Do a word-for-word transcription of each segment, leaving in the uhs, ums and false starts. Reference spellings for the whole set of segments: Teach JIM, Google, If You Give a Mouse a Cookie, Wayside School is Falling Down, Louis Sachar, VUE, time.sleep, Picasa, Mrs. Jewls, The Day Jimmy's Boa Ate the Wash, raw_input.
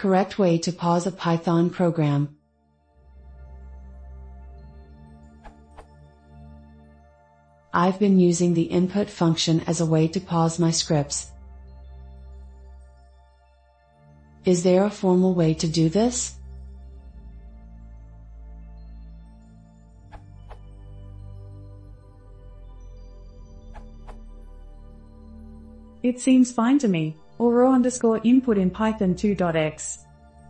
Correct way to pause a Python program. I've been using the input function as a way to pause my scripts. Is there a formal way to do this? It seems fine to me. Or raw underscore input in Python two dot x.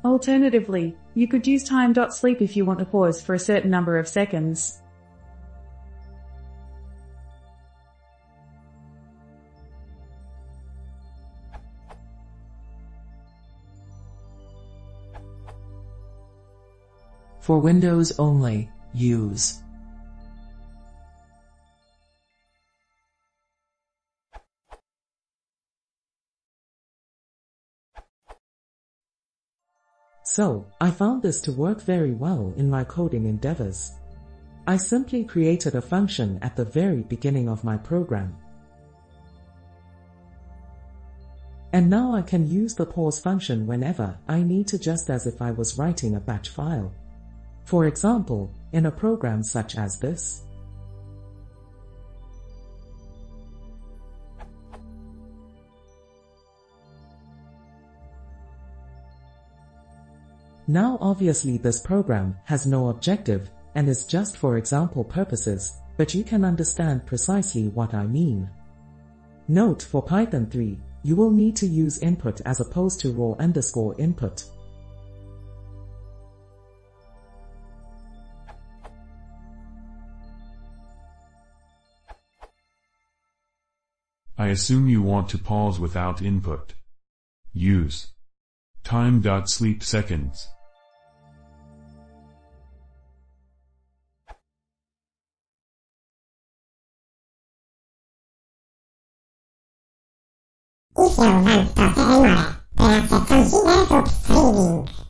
Alternatively, you could use time dot sleep if you want to pause for a certain number of seconds. For Windows only, use So, I found this to work very well in my coding endeavors. I simply created a function at the very beginning of my program. And now I can use the pause function whenever I need to, just as if I was writing a batch file. For example, in a program such as this. Now obviously this program has no objective and is just for example purposes, but you can understand precisely what I mean. Note, for Python three, you will need to use input as opposed to raw underscore input. I assume you want to pause without input. Use time dot sleep seconds. If your month of error, there is a considerable saving.